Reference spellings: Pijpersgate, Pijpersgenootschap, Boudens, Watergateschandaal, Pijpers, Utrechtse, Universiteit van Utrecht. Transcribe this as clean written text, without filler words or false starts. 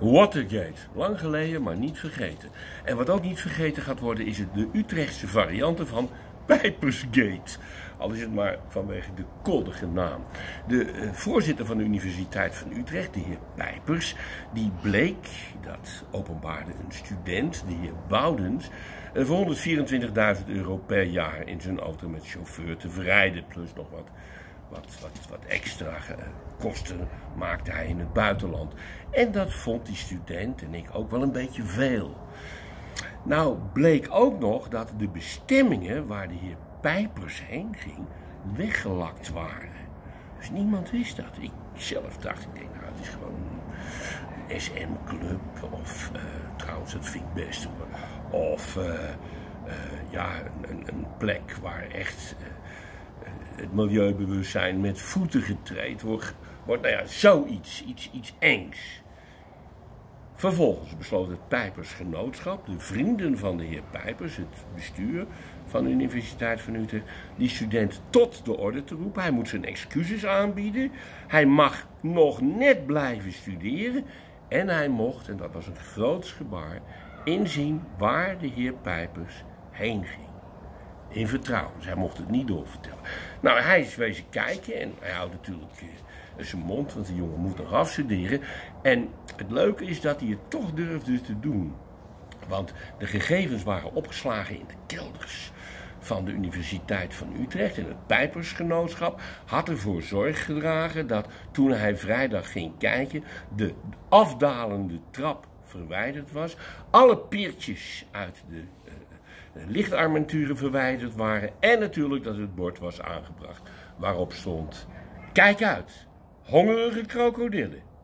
Watergate, lang geleden, maar niet vergeten. En wat ook niet vergeten gaat worden, is het de Utrechtse varianten van Pijpersgate. Al is het maar vanwege de koddige naam. De voorzitter van de Universiteit van Utrecht, de heer Pijpers, die bleek, dat openbaarde een student, de heer Boudens, voor €124.000 per jaar in zijn auto met chauffeur te verrijden, plus nog wat extra kosten maakte hij in het buitenland. En dat vond die student en ik ook wel een beetje veel. Nou bleek ook nog dat de bestemmingen waar de heer Pijpers heen ging weggelakt waren. Dus niemand wist dat. Ik zelf dacht, ik denk nou, het is gewoon een SM-club of trouwens, dat vind ik best hoor. Of ja, een plek waar echt het milieubewustzijn met voeten getreden wordt, nou ja, zoiets, iets engs. Vervolgens besloot het Pijpersgenootschap, de vrienden van de heer Pijpers, het bestuur van de Universiteit van Utrecht, die student tot de orde te roepen. Hij moet zijn excuses aanbieden, hij mag nog net blijven studeren en hij mocht, en dat was een groots gebaar, inzien waar de heer Pijpers heen ging. In vertrouwen, dus hij mocht het niet doorvertellen. Nou, hij is wezen kijken en hij houdt natuurlijk zijn mond, want de jongen moet nog afstuderen. En het leuke is dat hij het toch durfde te doen. Want de gegevens waren opgeslagen in de kelders van de Universiteit van Utrecht. En het Pijpersgenootschap had ervoor zorg gedragen dat toen hij vrijdag ging kijken, de afdalende trap verwijderd was. Alle piertjes uit de lichtarmaturen verwijderd waren en natuurlijk dat het bord was aangebracht waarop stond: kijk uit, hongerige krokodillen.